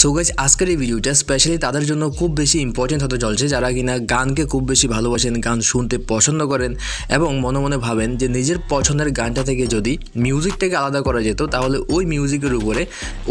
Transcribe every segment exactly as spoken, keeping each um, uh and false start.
So guys আজকের এই ভিডিওটা স্পেশালি তাদের জন্য খুব বেশি ইম্পর্টেন্ট হতে চলছে যারা কিনা গানকে খুব বেশি ভালোবাসেন, গান শুনতে পছন্দ করেন এবং মনে মনে ভাবেন যে নিজের পছন্দের গানটা থেকে যদি মিউজিকটাকে আলাদা করা যেত তাহলে ওই মিউজিকের উপরে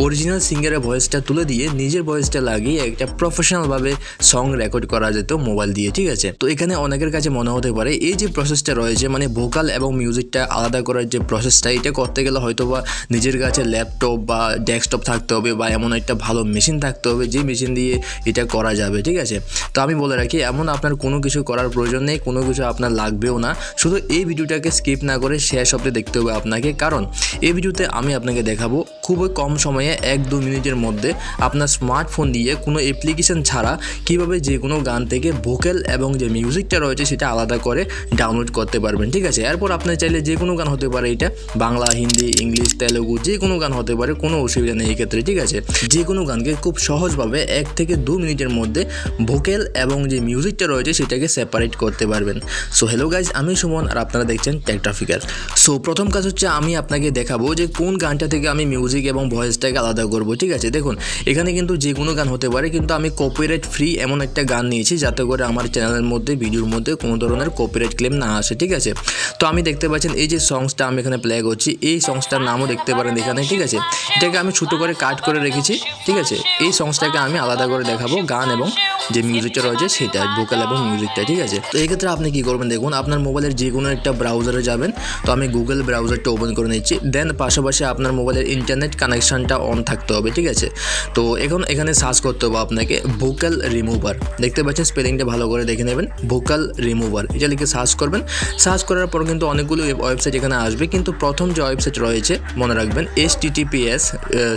অরিজিনাল সিঙ্গারের ভয়েসটা তুলে দিয়ে নিজের ভয়েসটা লাগিয়ে একটা প্রফেশনালভাবে সং রেকর্ড করা যেত মোবাইল দিয়ে, ঠিক আছে। তো এখানে অনেকের কাছে মনে হতে পারে এই যে প্রসেসটা রয়েছে, মানে ভোকাল এবং মিউজিকটা আলাদা করার যে প্রসেসটা, এটা করতে গেলে হয়তো বা নিজের কাছে ল্যাপটপ বা ডেস্কটপ থাকতে হবে বা এমন একটা ভালো মেশিন থাকতে হবে যে মেশিন দিয়ে এটা করা যাবে, ঠিক আছে। তো আমি বলে রাখি এমন আপনার কোনো কিছু করার প্রয়োজন নেই, কোনো কিছু আপনার লাগবেও না। শুধু এই ভিডিওটাকে স্কিপ না করে শেষ অবধি দেখতে হবে আপনাকে, কারণ এই ভিডিওতে আমি আপনাকে দেখাবো খুবই কম সময়ে এক দু মিনিটের মধ্যে আপনার স্মার্টফোন দিয়ে কোনো অ্যাপ্লিকেশন ছাড়া কিভাবে যে কোনো গান থেকে ভোকাল এবং যে মিউজিকটা রয়েছে সেটা আলাদা করে ডাউনলোড করতে পারবেন, ঠিক আছে। এরপর আপনার চাইলে যে কোনো গান হতে পারে, এটা বাংলা, হিন্দি, ইংলিশ, তেলুগু যে কোনো গান হতে পারে, কোনো অসুবিধা নেই এক্ষেত্রে, ঠিক আছে। যে কোনো গানকে খুব সহজভাবে এক থেকে দু মিনিটের মধ্যে ভোকাল এবং যে মিউজিকটা রয়েছে সেটাকে সেপারেট করতে পারবেন। সো হ্যালো গাইজ, আমি সুমন আর আপনারা দেখছেন টেক ট্রাফিকার। সো প্রথম কাজ হচ্ছে আমি আপনাকে দেখাবো যে কোন গানটা থেকে আমি মিউজিক এবং ভয়েসটাকে আলাদা করব, ঠিক আছে। দেখুন এখানে কিন্তু যে কোনো গান হতে পারে, কিন্তু আমি কপিরাইট ফ্রি এমন একটা গান নিয়েছি যাতে করে আমার চ্যানেলের মধ্যে ভিডিওর মধ্যে কোনো ধরনের কপিরাইট ক্লেম না আসে, ঠিক আছে। তো আমি দেখতে পাচ্ছেন এই যে সংসটা আমি এখানে প্লে করছি, এই সংসটার নামও দেখতে পারেন এখানে, ঠিক আছে। এটাকে আমি ছোটো করে কাট করে রেখেছি, ঠিক আছে। এই সংসটাকে আমি আলাদা করে দেখাবো, গান এবং যে মিউজিকটা রয়েছে সেটা, ভোকাল এবং মিউজিকটা, ঠিক আছে। তো এক্ষেত্রে আপনি কী করবেন, দেখুন আপনার মোবাইলের যে কোনো একটা ব্রাউজারে যাবেন। তো আমি গুগল ব্রাউজারটা ওপেন করে নিচ্ছি, দেন পাশাপাশি আপনার মোবাইলের ইন্টারনেট কানেকশানটা অন থাকতে হবে, ঠিক আছে। তো এখন এখানে সার্চ করতে হবে আপনাকে ভোকাল রিমুভার, দেখতে পাচ্ছেন স্পেলিংটা ভালো করে দেখে নেবেন, ভোকাল রিমুভার এটা লিখে সার্চ করবেন। সার্চ করার পর কিন্তু অনেকগুলো ওয়েবসাইট এখানে আসবে, কিন্তু প্রথম যে ওয়েবসাইট রয়েছে মনে রাখবেন H T T P S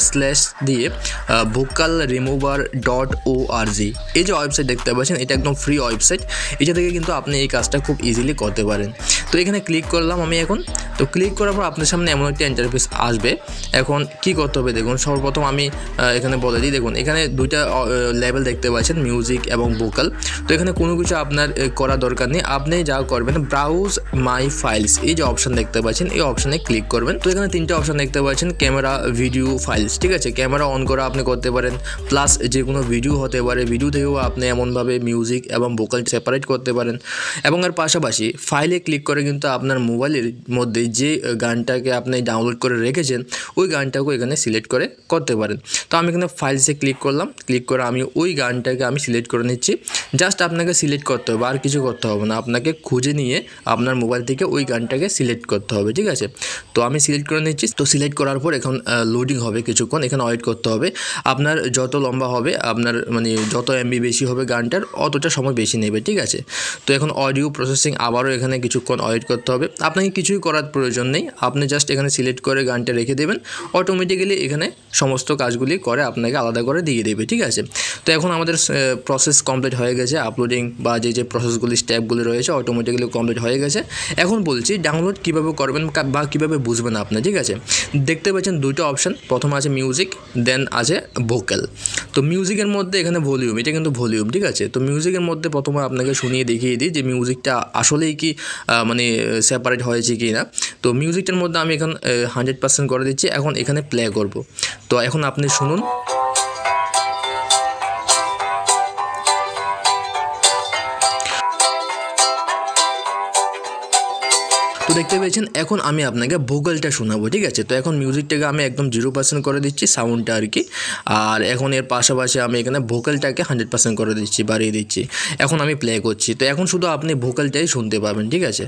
slash দিয়ে vocal remover dot O R G, এই যে ওয়েবসাইট দেখতে পাচ্ছেন এটা একদম ফ্রি ওয়েবসাইট, এটা থেকে কিন্তু আপনি এই কাজটা খুব ইজিলি করতে পারেন। তো এখানে ক্লিক করলাম আমি এখন, তো ক্লিক করার পর আপনার সামনে এমন একটা ইন্টারফেস আসবে। এখন কি করতে হবে দেখুন, সর্বপ্রথম আমি এখানে বলে দিই, দেখুন এখানে দুইটা লেভেল দেখতে পাচ্ছেন, মিউজিক এবং ভোকাল। তো এখানে কোনো কিছু আপনার করা দরকার নেই, আপনি যা করবেন ব্রাউজ মাই ফাইলস এই যে অপশান দেখতে পাচ্ছেন, এই অপশানে ক্লিক করবেন। তো এখানে তিনটা অপশান দেখতে পাচ্ছেন, ক্যামেরা, ভিডিও, ফাইলস, ঠিক আছে। ক্যামেরা অন করা আপনি করতে পারেন, প্লাস যে কোনো ভিডিও হতে পারে, ভিডিও থেকেও আপনি এমনভাবে মিউজিক এবং ভোকাল সেপারেট করতে পারেন। এবং এর পাশাপাশি ফাইলে ক্লিক করে কিন্তু আপনার মোবাইলের মধ্যে যে গানটাকে আপনি ডাউনলোড করে রেখেছেন ওই গানটাকেও এখানে সিলেক্ট করে করতে পারেন। তো আমি এখানে ফাইলসে ক্লিক করলাম, ক্লিক করে আমি ওই গানটাকে আমি সিলেক্ট করে নিচ্ছি। জাস্ট আপনাকে সিলেক্ট করতে হবে, আর কিছু করতে হবে না, আপনাকে খুঁজে নিয়ে আপনার মোবাইল থেকে ওই গানটাকে সিলেক্ট করতে হবে, ঠিক আছে। তো আমি সিলেক্ট করে নিচ্ছি। তো সিলেক্ট করার পর এখন লোডিং হবে, কিছুক্ষণ এখানে ওয়েট করতে হবে। আপনার যত লম্বা হবে, আপনার মানে যত এমবি বেশি হবে গানটার, অতটা সময় বেশি নেবে, ঠিক আছে। তো এখন অডিও প্রসেসিং আবারও এখানে কিছুক্ষণ ওয়েট করতে হবে। আপনাকে কিছুই করার প্রয়োজন নেই, আপনি জাস্ট এখানে সিলেক্ট করে গানটা রেখে দেবেন, অটোমেটিক্যালি এখানে সমস্ত কাজগুলি করে আপনাকে আলাদা করে দিয়ে দেবে, ঠিক আছে। তো এখন আমাদের প্রসেস কমপ্লিট হয়ে গেছে, আপলোডিং বা যে যে প্রসেসগুলি স্টেপগুলি রয়েছে অটোমেটিক্যালি কমপ্লিট হয়ে গেছে। এখন বলছি ডাউনলোড কীভাবে করবেন বা কীভাবে বুঝবেন আপনি, ঠিক আছে। দেখতে পাচ্ছেন দুটো অপশান, প্রথম আছে মিউজিক, দেন আছে ভোকাল। তো মিউজিকের মধ্যে এখানে ভলিউম, এটা কিন্তু ভলিউম, ঠিক আছে। তো মিউজিকের মধ্যে প্রথমে আপনাকে শুনিয়ে দেখিয়ে দিই যে মিউজিকটা আসলেই কি মানে সেপারেট হয়েছে কি না। তো মিউজিকটার মধ্যে আমি এখন হান্ড্রেড পার্সেন্ট করে দিচ্ছি, এখন এখানে প্লে করব। তো এখন আপনি শুনুন, তো দেখতে পেয়েছেন। এখন আমি আপনাকে ভোকালটা শোনাবো, ঠিক আছে। তো এখন মিউজিকটাকে আমি একদম জিরো পার্সেন্ট করে দিচ্ছি, সাউন্ডটা আর কি। আর এখন এর পাশাপাশি আমি এখানে ভোকালটাকে হান্ড্রেড পার্সেন্ট করে দিচ্ছি, বাড়িয়ে দিচ্ছি। এখন আমি প্লে করছি, তো এখন শুধু আপনি ভোকালটাই শুনতে পাবেন, ঠিক আছে।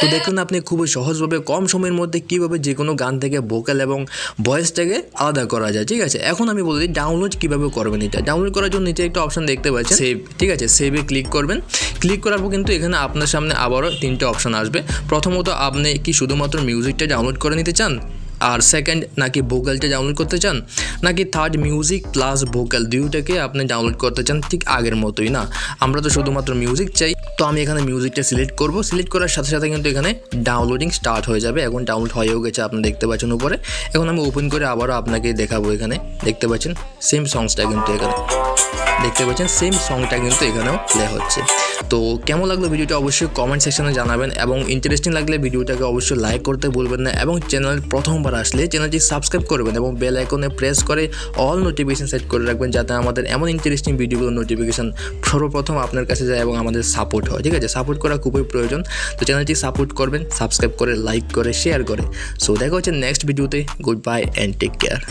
তো দেখুন আপনি খুবই সহজভাবে কম সময়ের মধ্যে কীভাবে যে কোনো গান থেকে ভোকাল এবং ভয়েসটাকে আলাদা করা যায়, ঠিক আছে। এখন আমি বলে দিই ডাউনলোড কীভাবে করবেন। এটা ডাউনলোড করার জন্য নিচে একটা অপশান দেখতে পাচ্ছেন, সেভ, ঠিক আছে। সেভে ক্লিক করবেন, ক্লিক করার পর কিন্তু এখানে আপনার সামনে আবারও তিনটে অপশান আসবে। প্রথমত আপনি কি শুধুমাত্র মিউজিকটা ডাউনলোড করে নিতে চান, আর সেকেন্ড নাকি ভোকালটা ডাউনলোড করতে চান নাকি থার্ড মিউজিক প্লাস ভোকাল দুইটাকে আপনি ডাউনলোড করতে চান ঠিক আগের মতোই না আমরা তো শুধুমাত্র মিউজিক চাই তো আমি এখানে মিউজিকটা সিলেক্ট করব সিলেক্ট করার সাথে সাথে কিন্তু এখানে ডাউনলোডিং স্টার্ট হয়ে যাবে এখন ডাউনলোড হয়েও গেছে আপনি দেখতে পাচ্ছেন উপরে এখন আমি ওপেন করে আবারো আপনাকে দেখাবো এখানে দেখতে পাচ্ছেন সেম সংসটা কিন্তু এখানে দেখতে পাচ্ছেন সেম সংটা কিন্তু এখানেও প্লে হচ্ছে তো কেমন লাগলো ভিডিওটা অবশ্যই কমেন্ট সেকশনে জানাবেন এবং ইন্টারেস্টিং লাগলে ভিডিওটাকে অবশ্যই লাইক করতে ভুলবেন না এবং চ্যানেল প্রথমবার আসলে চ্যানেলটি সাবস্ক্রাইব করবেন এবং বেল আইকনে প্রেস করে অল নোটিফিকেশন সেট করে রাখবেন যাতে আমাদের এমন ইন্টারেস্টিং ভিডিওগুলোর নোটিফিকেশন সর্বপ্রথম আপনার কাছে যায় এবং আমাদের সাপোর্ট হয় ঠিক আছে সাপোর্ট করা খুবই প্রয়োজন তো চ্যানেলটি সাপোর্ট করবেন সাবস্ক্রাইব করে লাইক করে শেয়ার করে সো দেখা হচ্ছে নেক্সট ভিডিওতে good bye and take care.